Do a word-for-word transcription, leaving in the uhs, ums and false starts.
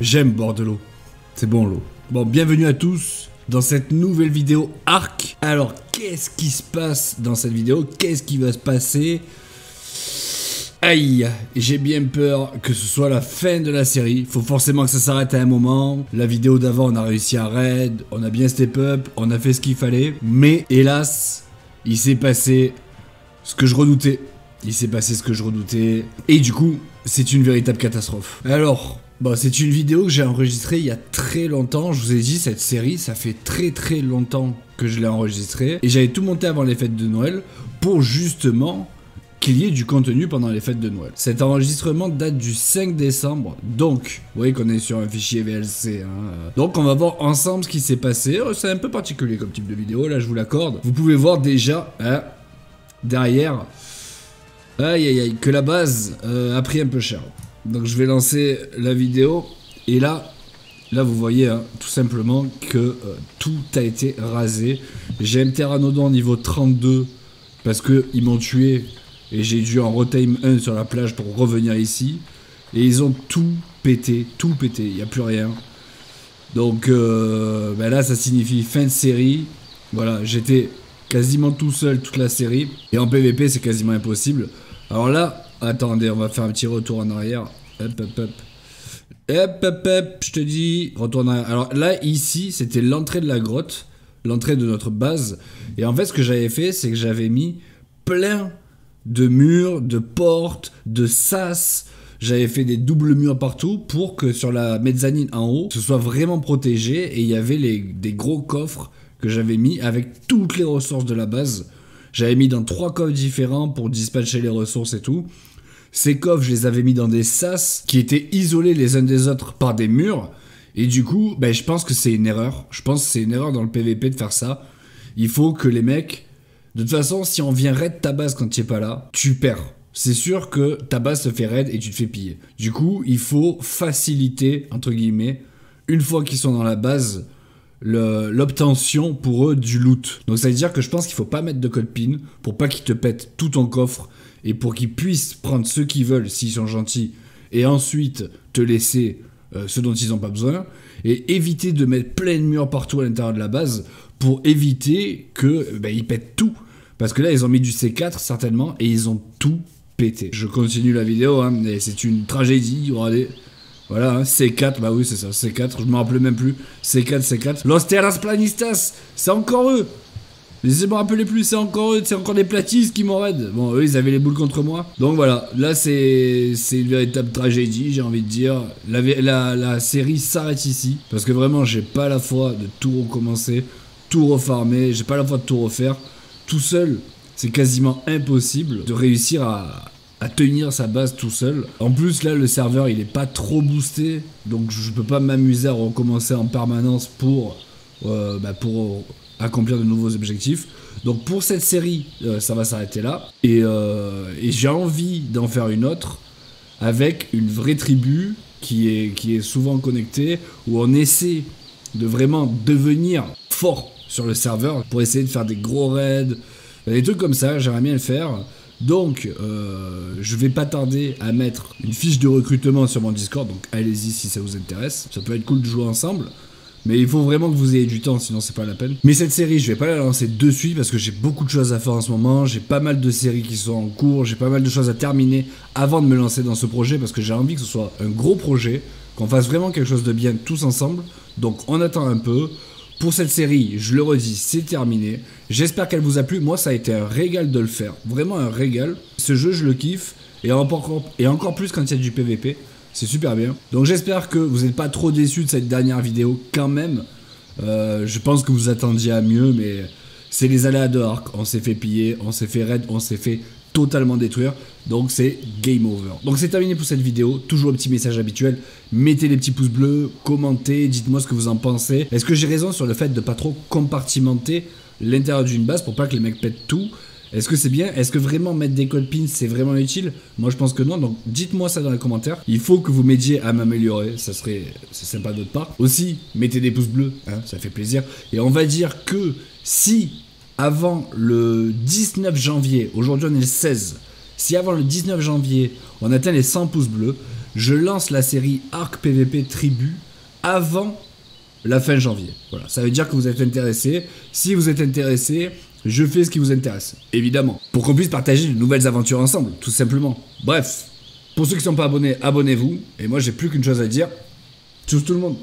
J'aime boire de l'eau. C'est bon l'eau. Bon, bienvenue à tous dans cette nouvelle vidéo Ark. Alors, qu'est-ce qui se passe dans cette vidéo? Qu'est-ce qui va se passer? Aïe, j'ai bien peur que ce soit la fin de la série. Faut forcément que ça s'arrête à un moment. La vidéo d'avant, on a réussi à raid, on a bien step up, on a fait ce qu'il fallait. Mais hélas, il s'est passé ce que je redoutais. Il s'est passé ce que je redoutais. Et du coup, c'est une véritable catastrophe. Alors, bon, c'est une vidéo que j'ai enregistrée il y a très longtemps. Je vous ai dit, cette série, ça fait très très longtemps que je l'ai enregistrée. Et j'avais tout monté avant les fêtes de Noël pour justement qu'il y ait du contenu pendant les fêtes de Noël. Cet enregistrement date du cinq décembre, donc vous voyez qu'on est sur un fichier V L C, hein. Donc on va voir ensemble ce qui s'est passé. C'est un peu particulier comme type de vidéo, là je vous l'accorde. Vous pouvez voir déjà, hein, derrière, aïe aïe aïe, que la base euh, a pris un peu cher. Donc je vais lancer la vidéo, et là, là vous voyez, hein, tout simplement que euh, tout a été rasé. J'ai un Terranodon niveau trente-deux, parce qu'ils m'ont tué, et j'ai dû en retime un sur la plage pour revenir ici. Et ils ont tout pété, tout pété, il n'y a plus rien. Donc euh, ben là ça signifie fin de série. Voilà, j'étais quasiment tout seul toute la série. Et en P V P c'est quasiment impossible. Alors là, attendez, on va faire un petit retour en arrière. Hop hop hop. Hop hop hop, je te dis, retourne en arrière. Alors là ici c'était l'entrée de la grotte, l'entrée de notre base. Et en fait ce que j'avais fait c'est que j'avais mis plein de murs, de portes, de sas. J'avais fait des doubles murs partout pour que sur la mezzanine en haut, ce soit vraiment protégé. Et il y avait les, des gros coffres que j'avais mis avec toutes les ressources de la base. J'avais mis dans trois coffres différents pour dispatcher les ressources et tout. Ces coffres, je les avais mis dans des sas qui étaient isolés les uns des autres par des murs. Et du coup, ben, je pense que c'est une erreur. Je pense que c'est une erreur dans le P V P de faire ça. Il faut que les mecs... De toute façon, si on vient raid ta base quand tu n'es pas là, tu perds. C'est sûr que ta base se fait raid et tu te fais piller. Du coup, il faut faciliter, entre guillemets, une fois qu'ils sont dans la base, l'obtention pour eux du loot. Donc ça veut dire que je pense qu'il ne faut pas mettre de code PIN pour pas qu'ils te pètent tout ton coffre et pour qu'ils puissent prendre ceux qu'ils veulent s'ils sont gentils et ensuite te laisser euh, ceux dont ils n'ont pas besoin et éviter de mettre plein de murs partout à l'intérieur de la base pour éviter que bah, ils pètent tout. Parce que là, ils ont mis du C quatre, certainement, et ils ont tout pété. Je continue la vidéo, hein, mais c'est une tragédie, regardez. Voilà, hein, C quatre, bah oui, c'est ça, C quatre, je m'en rappelais même plus. C quatre, C quatre. Los Terras Planistas, c'est encore eux. Je me rappelais plus, c'est encore eux, c'est encore des platistes qui m'en raident. Bon, eux, ils avaient les boules contre moi. Donc voilà, là, c'est une véritable tragédie, j'ai envie de dire. La, la, la série s'arrête ici, parce que vraiment, j'ai pas la foi de tout recommencer, tout refarmer, j'ai pas la foi de tout refaire. Tout seul, c'est quasiment impossible de réussir à, à tenir sa base tout seul. En plus, là, le serveur, il est pas trop boosté. Donc, je peux pas m'amuser à recommencer en permanence pour, euh, bah, pour accomplir de nouveaux objectifs. Donc, pour cette série, euh, ça va s'arrêter là. Et, euh, et j'ai envie d'en faire une autre avec une vraie tribu qui est, qui est souvent connectée, où on essaie de vraiment devenir fort sur le serveur, pour essayer de faire des gros raids, des trucs comme ça, j'aimerais bien le faire. Donc, euh, je vais pas tarder à mettre une fiche de recrutement sur mon Discord, donc allez-y si ça vous intéresse, ça peut être cool de jouer ensemble, mais il faut vraiment que vous ayez du temps, sinon c'est pas la peine. Mais cette série, je vais pas la lancer de suite, parce que j'ai beaucoup de choses à faire en ce moment, j'ai pas mal de séries qui sont en cours, j'ai pas mal de choses à terminer avant de me lancer dans ce projet, parce que j'ai envie que ce soit un gros projet, qu'on fasse vraiment quelque chose de bien tous ensemble, donc on attend un peu. Pour cette série, je le redis, c'est terminé. J'espère qu'elle vous a plu. Moi, ça a été un régal de le faire. Vraiment un régal. Ce jeu, je le kiffe. Et encore, et encore plus quand il y a du P V P. C'est super bien. Donc, j'espère que vous n'êtes pas trop déçus de cette dernière vidéo quand même. Euh, je pense que vous attendiez à mieux, mais c'est les aléas de Ark. On s'est fait piller, on s'est fait raid, on s'est fait totalement détruire. Donc, c'est game over. Donc, c'est terminé pour cette vidéo. Toujours le petit message habituel. Mettez les petits pouces bleus, commentez, dites-moi ce que vous en pensez. Est-ce que j'ai raison sur le fait de pas trop compartimenter l'intérieur d'une base pour pas que les mecs pètent tout? Est-ce que c'est bien? Est-ce que vraiment mettre des codes pins, c'est vraiment utile? Moi, je pense que non. Donc, dites-moi ça dans les commentaires. Il faut que vous m'aidiez à m'améliorer. Ça serait sympa de votre part. Aussi, mettez des pouces bleus. Hein, ça fait plaisir. Et on va dire que si... Avant le dix-neuf janvier, aujourd'hui on est le seize, si avant le dix-neuf janvier, on atteint les cent pouces bleus, je lance la série Arc P V P Tribu avant la fin janvier. Voilà, ça veut dire que vous êtes intéressé. Si vous êtes intéressé, je fais ce qui vous intéresse, évidemment. Pour qu'on puisse partager de nouvelles aventures ensemble, tout simplement. Bref, pour ceux qui ne sont pas abonnés, abonnez-vous. Et moi, j'ai plus qu'une chose à dire. Tchuss tout le monde.